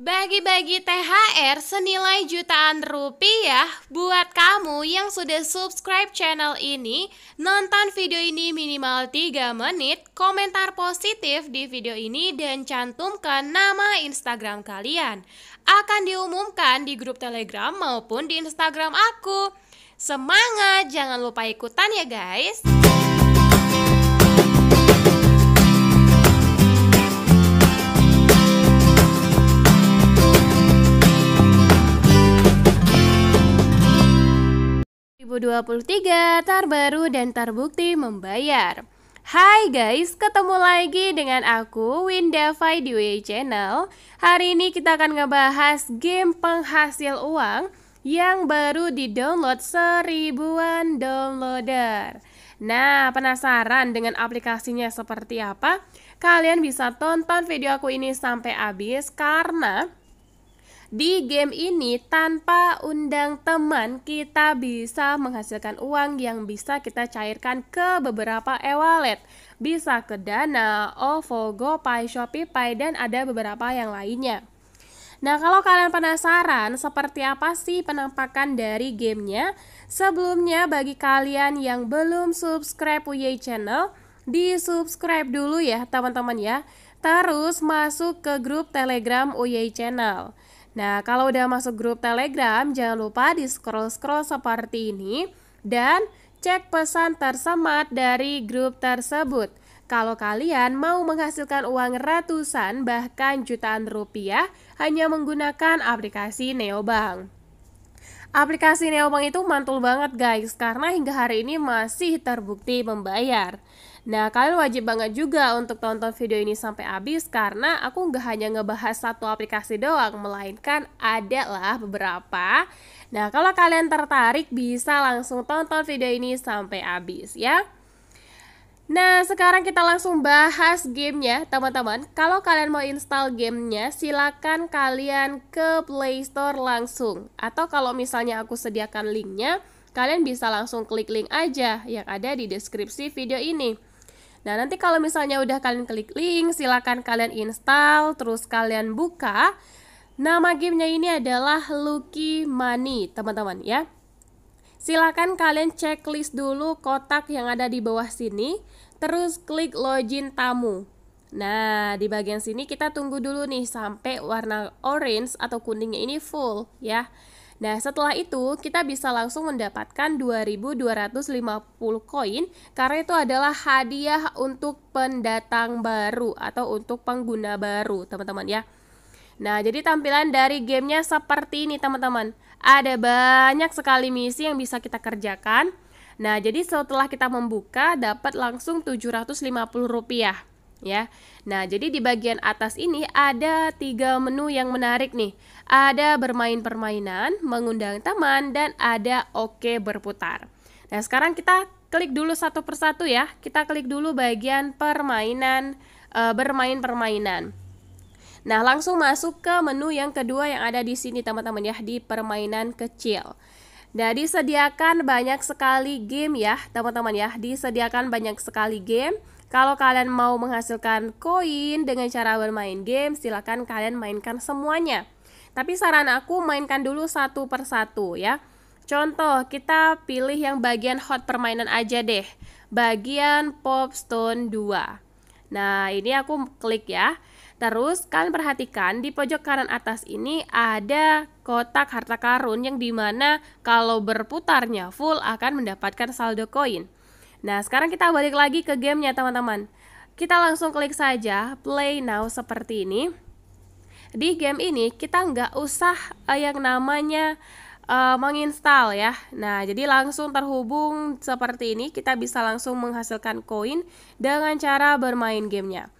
Bagi-bagi THR senilai jutaan rupiah buat kamu yang sudah subscribe channel ini, nonton video ini minimal 3 menit, komentar positif di video ini dan cantumkan nama Instagram kalian. Akan diumumkan di grup Telegram maupun di Instagram aku. Semangat, jangan lupa ikutan ya guys. Terbaru dan terbukti membayar. Hai guys, ketemu lagi dengan aku Windafai di Uyai Channel. Hari ini kita akan ngebahas game penghasil uang yang baru di-download seribuan downloader. Nah, penasaran dengan aplikasinya seperti apa? Kalian bisa tonton video aku ini sampai habis karena di game ini tanpa undang teman kita bisa menghasilkan uang yang bisa kita cairkan ke beberapa e-wallet. Bisa ke Dana, OVO, GoPay, ShopeePay, dan ada beberapa yang lainnya. Nah, kalau kalian penasaran seperti apa sih penampakan dari gamenya, sebelumnya bagi kalian yang belum subscribe Uyai Channel, di-subscribe dulu ya teman-teman ya. Terus masuk ke grup Telegram Uyai Channel. Nah, kalau udah masuk grup Telegram, jangan lupa di scroll-scroll seperti ini dan cek pesan tersemat dari grup tersebut. Kalau kalian mau menghasilkan uang ratusan bahkan jutaan rupiah hanya menggunakan aplikasi Neobank. Aplikasi Neobank itu mantul banget guys, karena hingga hari ini masih terbukti membayar. Nah, kalian wajib banget juga untuk tonton video ini sampai habis karena aku nggak hanya ngebahas satu aplikasi doang, melainkan ada lah beberapa. Nah, kalau kalian tertarik bisa langsung tonton video ini sampai habis ya. Nah, sekarang kita langsung bahas gamenya teman-teman. Kalau kalian mau install gamenya, silakan kalian ke Play Store langsung. Atau kalau misalnya aku sediakan linknya, kalian bisa langsung klik link aja yang ada di deskripsi video ini. Nah, nanti kalau misalnya udah kalian klik link, silakan kalian install, terus kalian buka. Nama gamenya ini adalah Lucky Money, teman-teman ya. Silakan kalian checklist dulu kotak yang ada di bawah sini, terus klik login tamu. Nah, di bagian sini kita tunggu dulu nih sampai warna orange atau kuningnya ini full ya. Nah, setelah itu kita bisa langsung mendapatkan 2.250 koin karena itu adalah hadiah untuk pendatang baru atau untuk pengguna baru, teman-teman ya. Nah, jadi tampilan dari gamenya seperti ini, teman-teman. Ada banyak sekali misi yang bisa kita kerjakan. Nah, jadi setelah kita membuka dapat langsung Rp750. Ya. Nah, jadi di bagian atas ini ada 3 menu yang menarik nih. Ada bermain permainan, mengundang teman, dan ada oke berputar. Nah, sekarang kita klik dulu satu persatu ya. Kita klik dulu bagian permainan, bermain permainan. Nah, langsung masuk ke menu yang kedua yang ada di sini teman-teman ya, di permainan kecil. Nah, disediakan banyak sekali game ya teman-teman ya, disediakan banyak sekali game. Kalau kalian mau menghasilkan koin dengan cara bermain game, silakan kalian mainkan semuanya. Tapi saran aku mainkan dulu satu persatu ya. Contoh, kita pilih yang bagian hot permainan aja deh. Bagian Popstone 2. Nah, ini aku klik ya. Terus kalian perhatikan di pojok kanan atas ini ada kotak harta karun yang dimana kalau berputarnya full akan mendapatkan saldo koin. Nah, sekarang kita balik lagi ke gamenya teman-teman. Kita langsung klik saja play now seperti ini. Di game ini kita nggak usah yang namanya menginstal ya. Nah, jadi langsung terhubung seperti ini. Kita bisa langsung menghasilkan koin dengan cara bermain gamenya.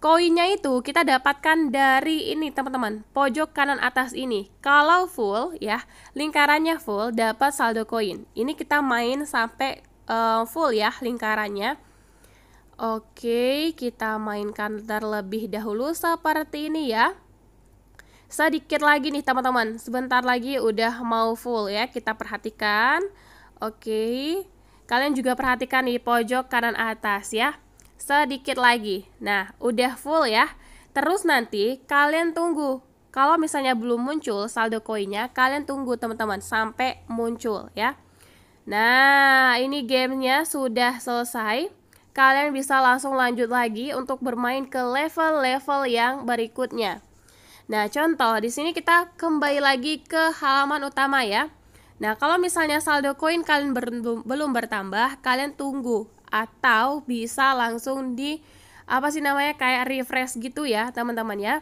Koinnya itu kita dapatkan dari ini teman-teman, pojok kanan atas ini. Kalau full ya, lingkarannya full dapat saldo koin. Ini kita main sampai full ya lingkarannya. Oke, kita mainkan terlebih dahulu seperti ini ya. Sedikit lagi nih teman-teman, sebentar lagi udah mau full ya, kita perhatikan. Oke, kalian juga perhatikan di pojok kanan atas ya. Sedikit lagi, nah udah full ya. Terus nanti kalian tunggu Kalau misalnya belum muncul saldo koinnya, kalian tunggu teman-teman sampai muncul ya. Nah, ini gamenya sudah selesai. Kalian bisa langsung lanjut lagi untuk bermain ke level-level yang berikutnya. Nah, contoh di sini kita kembali lagi ke halaman utama ya. Nah, kalau misalnya saldo koin kalian belum bertambah, kalian tunggu atau bisa langsung di kayak refresh gitu ya, teman-teman ya.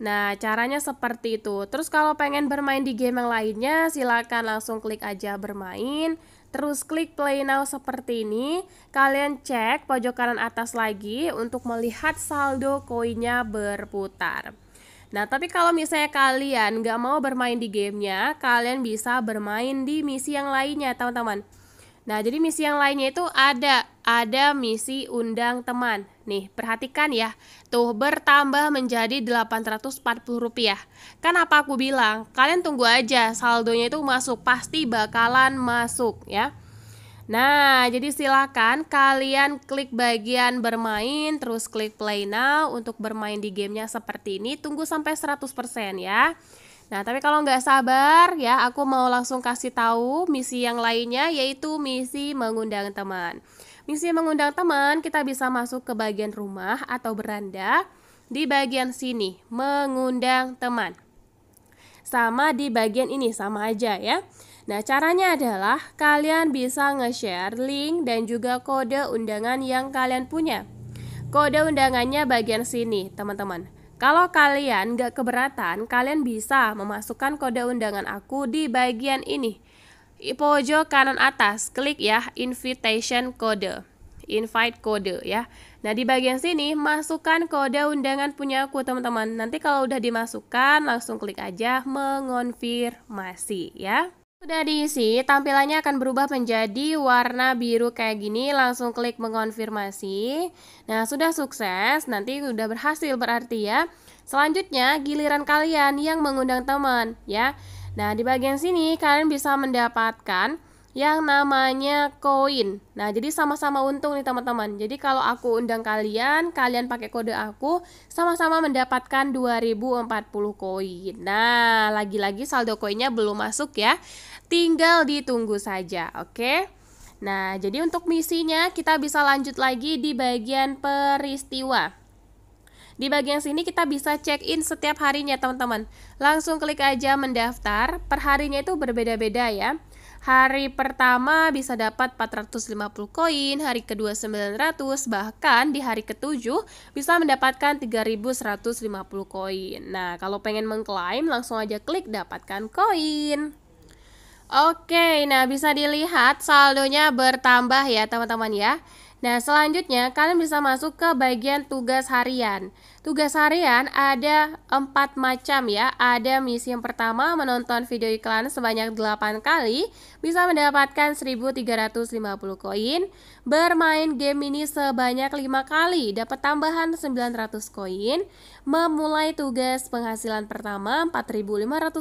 Nah, caranya seperti itu. Terus kalau pengen bermain di game yang lainnya, silakan langsung klik aja bermain, terus klik play now seperti ini. Kalian cek pojok kanan atas lagi untuk melihat saldo koinnya berputar. Nah, tapi kalau misalnya kalian nggak mau bermain di gamenya, kalian bisa bermain di misi yang lainnya, teman-teman. Nah, jadi misi yang lainnya itu ada misi undang teman. Nih, perhatikan ya. Tuh, bertambah menjadi Rp840. Kan apa aku bilang? Kalian tunggu aja saldonya itu masuk, pasti bakalan masuk ya. Nah, jadi silakan kalian klik bagian bermain, terus klik play now untuk bermain di gamenya seperti ini. Tunggu sampai 100% ya. Nah, tapi kalau nggak sabar ya, aku mau langsung kasih tahu misi yang lainnya, yaitu misi mengundang teman. Misi mengundang teman, kita bisa masuk ke bagian rumah atau beranda di bagian sini, mengundang teman. Sama di bagian ini, sama aja ya. Nah, caranya adalah kalian bisa nge-share link dan juga kode undangan yang kalian punya. Kode undangannya bagian sini, teman-teman. Kalau kalian nggak keberatan, kalian bisa memasukkan kode undangan aku di bagian ini. Pojok kanan atas, klik ya invitation kode, invite kode ya. Nah, di bagian sini masukkan kode undangan punya aku, teman-teman. Nanti kalau udah dimasukkan, langsung klik aja mengonfirmasi ya. Udah diisi, tampilannya akan berubah menjadi warna biru kayak gini. Langsung klik mengonfirmasi. Nah, sudah sukses, nanti sudah berhasil berarti ya. Selanjutnya giliran kalian yang mengundang teman ya. Nah, di bagian sini kalian bisa mendapatkan yang namanya koin. Nah, jadi sama-sama untung nih, teman-teman. Jadi kalau aku undang kalian, kalian pakai kode aku, sama-sama mendapatkan 2040 koin. Nah, lagi-lagi saldo koinnya belum masuk ya. Tinggal ditunggu saja, oke? Nah, jadi untuk misinya kita bisa lanjut lagi di bagian peristiwa. Di bagian sini kita bisa check-in setiap harinya, teman-teman. Langsung klik aja mendaftar. Perharinya itu berbeda-beda ya. Hari pertama bisa dapat 450 koin, hari kedua 900, bahkan di hari ketujuh bisa mendapatkan 3150 koin. Nah, kalau pengen mengklaim langsung aja klik dapatkan koin. Oke, nah bisa dilihat saldonya bertambah ya, teman-teman ya. Nah, selanjutnya kalian bisa masuk ke bagian tugas harian. Tugas harian ada 4 macam ya. Ada misi yang pertama, menonton video iklan sebanyak 8 kali bisa mendapatkan 1350 koin. Bermain game ini sebanyak 5 kali dapat tambahan 900 koin. Memulai tugas penghasilan pertama 4500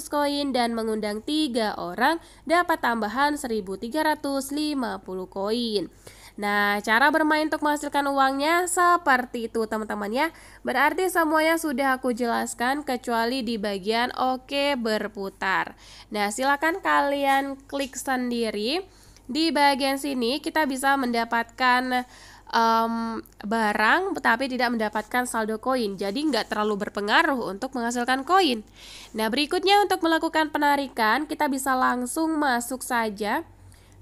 koin dan mengundang 3 orang dapat tambahan 1350 koin. Nah, cara bermain untuk menghasilkan uangnya seperti itu, teman-teman ya. Berarti semuanya sudah aku jelaskan kecuali di bagian oke berputar. Nah, silakan kalian klik sendiri. Di bagian sini kita bisa mendapatkan barang tapi tidak mendapatkan saldo koin. Jadi nggak terlalu berpengaruh untuk menghasilkan koin. Nah, berikutnya untuk melakukan penarikan kita bisa langsung masuk saja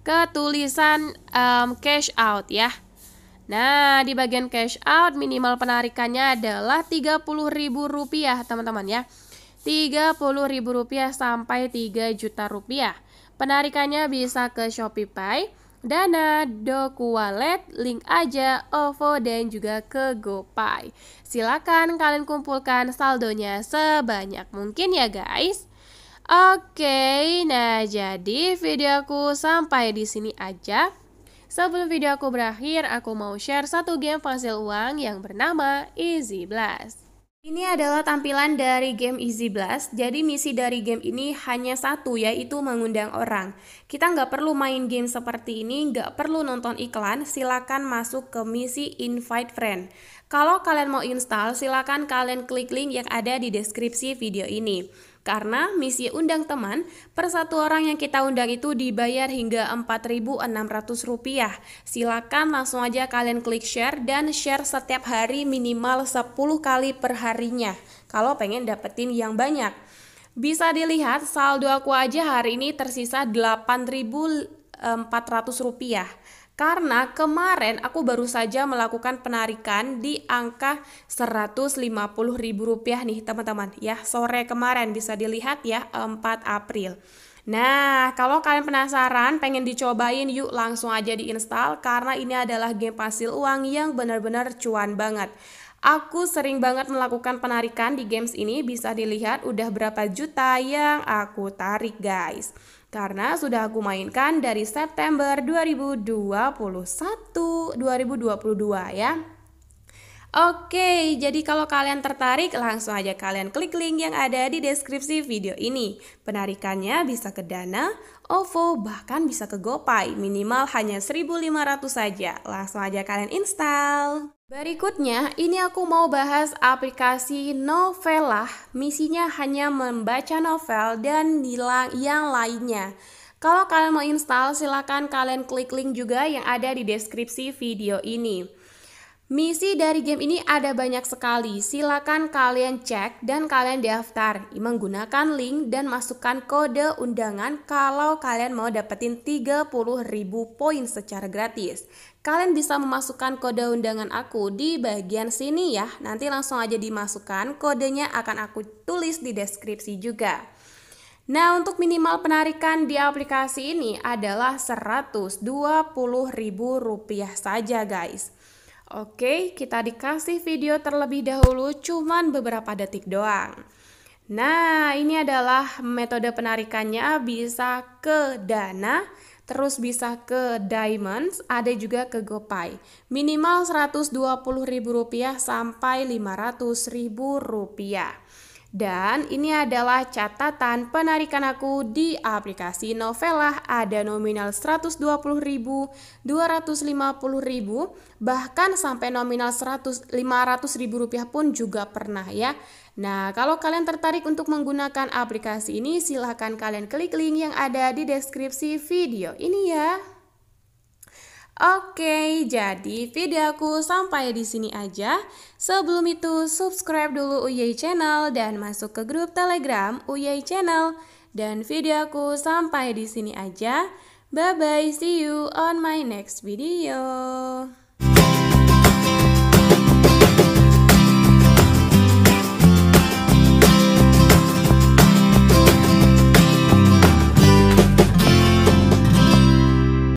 ke tulisan cash out ya. Nah, di bagian cash out minimal penarikannya adalah Rp30.000, teman-teman ya. Rp30.000 sampai Rp3 juta. Penarikannya bisa ke Shopee Pay, Dana, Doku Wallet, Link Aja, OVO, dan juga ke GoPay. Silakan kalian kumpulkan saldonya sebanyak mungkin ya, guys. Oke, nah jadi videoku sampai di sini aja. Sebelum video aku berakhir, aku mau share satu game penghasil uang yang bernama Easy Blast. Ini adalah tampilan dari game Easy Blast. Jadi misi dari game ini hanya satu, yaitu mengundang orang. Kita nggak perlu main game seperti ini, nggak perlu nonton iklan, silakan masuk ke misi invite friend. Kalau kalian mau install, silakan kalian klik link yang ada di deskripsi video ini. Karena misi undang teman, per satu orang yang kita undang itu dibayar hingga Rp4.600. Silakan langsung aja kalian klik share dan share setiap hari minimal 10 kali per harinya kalau pengen dapetin yang banyak. Bisa dilihat saldo aku aja hari ini tersisa Rp8.400. Karena kemarin aku baru saja melakukan penarikan di angka Rp150.000 nih teman-teman ya, sore kemarin bisa dilihat ya, 4 April. Nah, kalau kalian penasaran pengen dicobain, yuk langsung aja diinstal karena ini adalah game penghasil uang yang benar-benar cuan banget. Aku sering banget melakukan penarikan di games ini, bisa dilihat udah berapa juta yang aku tarik guys. Karena sudah aku mainkan dari September 2022 ya. Oke, jadi kalau kalian tertarik langsung aja kalian klik link yang ada di deskripsi video ini. Penarikannya bisa ke Dana, OVO, bahkan bisa ke GoPay, minimal hanya Rp1.500 saja. Langsung aja kalian install. Berikutnya, ini aku mau bahas aplikasi Novelah. Misinya hanya membaca novel dan yang lainnya. Kalau kalian mau install, silakan kalian klik link juga yang ada di deskripsi video ini. Misi dari game ini ada banyak sekali, silakan kalian cek dan kalian daftar menggunakan link dan masukkan kode undangan kalau kalian mau dapetin 30.000 poin secara gratis. Kalian bisa memasukkan kode undangan aku di bagian sini ya, nanti langsung aja dimasukkan, kodenya akan aku tulis di deskripsi juga. Nah, untuk minimal penarikan di aplikasi ini adalah Rp120.000 saja guys. Oke, kita dikasih video terlebih dahulu cuman beberapa detik doang. Nah, ini adalah metode penarikannya, bisa ke Dana, terus bisa ke Diamonds, ada juga ke GoPay. Minimal Rp120.000 sampai Rp500.000. Dan ini adalah catatan penarikan aku di aplikasi Novelah, ada nominal Rp120.000, Rp250.000, bahkan sampai nominal Rp500.000 pun juga pernah ya. Nah, kalau kalian tertarik untuk menggunakan aplikasi ini, silahkan kalian klik link yang ada di deskripsi video ini ya. Oke, jadi video aku sampai di sini aja. Sebelum itu, subscribe dulu Uyai Channel dan masuk ke grup Telegram Uyai Channel. Dan video aku sampai di sini aja. Bye bye, see you on my next video.